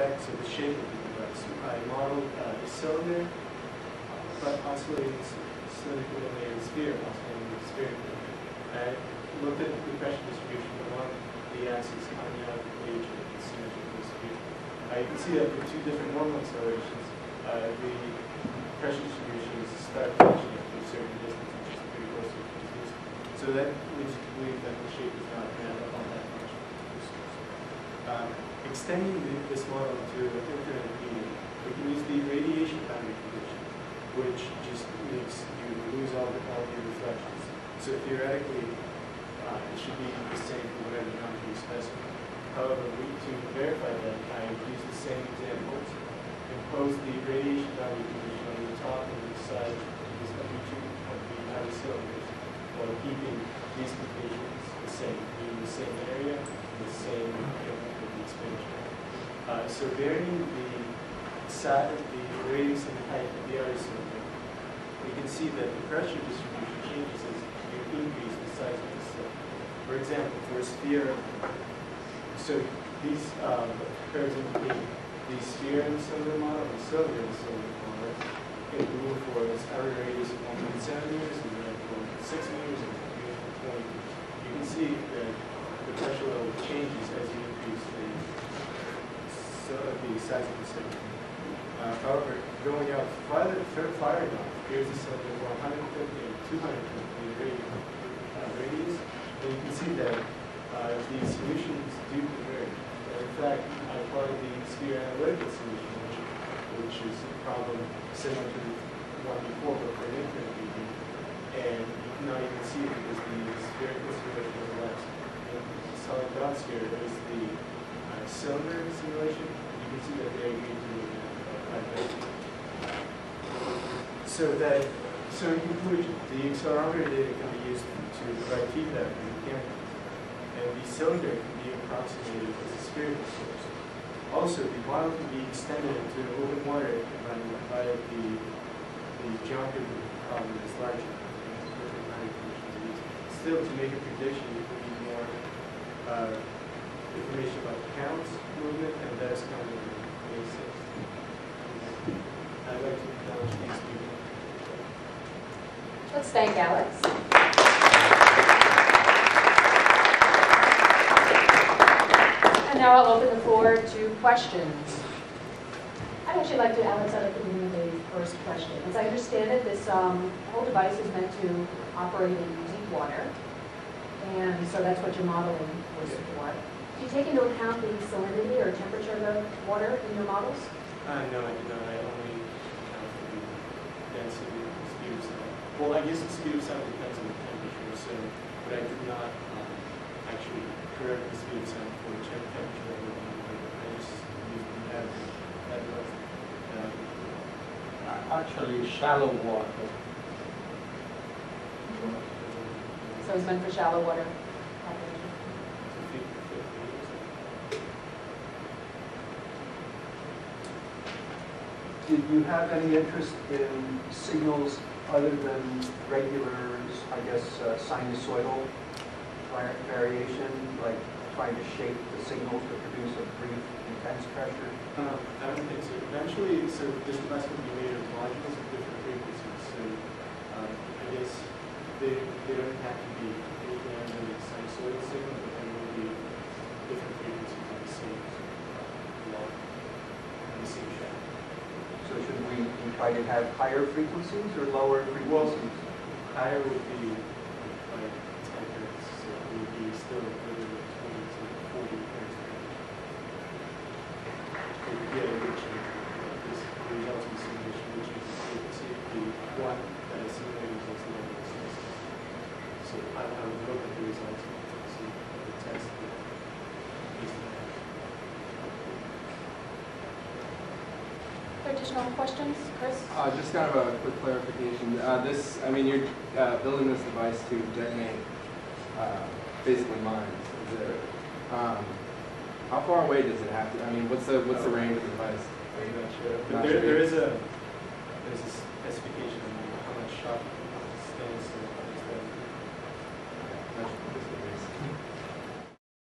effects or the shape of the device. I modeled a cylinder, but oscillating cylindrical and sphere, oscillating sphere. I looked at the pressure distribution along the axis coming out of the page of the symmetrical distribution. You can see that for two different normal accelerations, the pressure distribution is a start function at a certain distance, which is pretty close to the distance. So that leads to believe that the shape is not random on that function. Extending this model to an infinite medium, we can use the radiation boundary condition, which just makes you lose all your reflections. So theoretically, it should be the same for whatever boundary you specify. However, to verify that, I use the same examples, impose the radiation boundary condition on the top and the side of the outer cylinders, while keeping these completions the same, being the same area, the same area. So varying the side of the radius and the height of the outer cylinder, we can see that the pressure distribution changes as you increase the size of the cylinder. For example, for a sphere, so these curves indicate the sphere in the cylinder model and the cylinder in the cylinder model. It rule for its outer radius of 1.7 meters and then 1.6 meters and 1.20 meters. You can see that the pressure level changes as you increase the size of the cylinder. However, going out far enough, here's a cylinder for 150 and 250 radius, and you can see that the solutions do converge. In fact, I plotted the sphere analytical solution, which is a problem similar to the one before, but for an infinite medium, and you cannot even see it because the spherical sphere is the left. The solid dot sphere is the cylinder simulation. You can see that they agree to So in conclusion, the accelerometer data can be used to provide feedback from the camera, and the cylinder can be approximated as a spherical source. Also, the model can be extended into an open water environment by the geometry problem is larger. Still, to make a prediction, you can need more information about the counts movement, and that is kind of the basics. I'd like to acknowledge these people. Let's thank Alex. And now I'll open the floor to questions. I'd actually like to, Alex, out of the room, the first question. As I understand it, this whole device is meant to operate in deep water, and so that's what your modeling was for. Do you take into account the salinity or temperature of the water in your models? No, I do not. I only count the density of the speed of sound. Well, I guess the speed of sound depends on the temperature, so, but I did not actually correct the speed of sound for temperature. I just used the average. Actually, shallow water. So it's meant for shallow water. Did you have any interest in signals other than regular, I guess, sinusoidal variation, like trying to shape the signals to produce a brief, intense pressure? I don't think so. Eventually, so this device will be made of modules of different frequencies. So I guess they don't have to be any sinusoidal signal, but there will be different frequencies on the same log and the same shape. So should we try to have higher frequencies or lower frequencies? Well, higher would be like 10 hertz, so it would be still within the 20 to 40 hertz range. So you get a rich this results in simulation, which is the frequency of the one that is simulated as the number of sources. So I would hope that the results of the test is the additional questions, Chris? Just kind of a quick clarification. You're building this device to detonate basically mines. How far away does it have to? What's the range of the device? Are you not sure? But there's a specification on how much shot it stands to.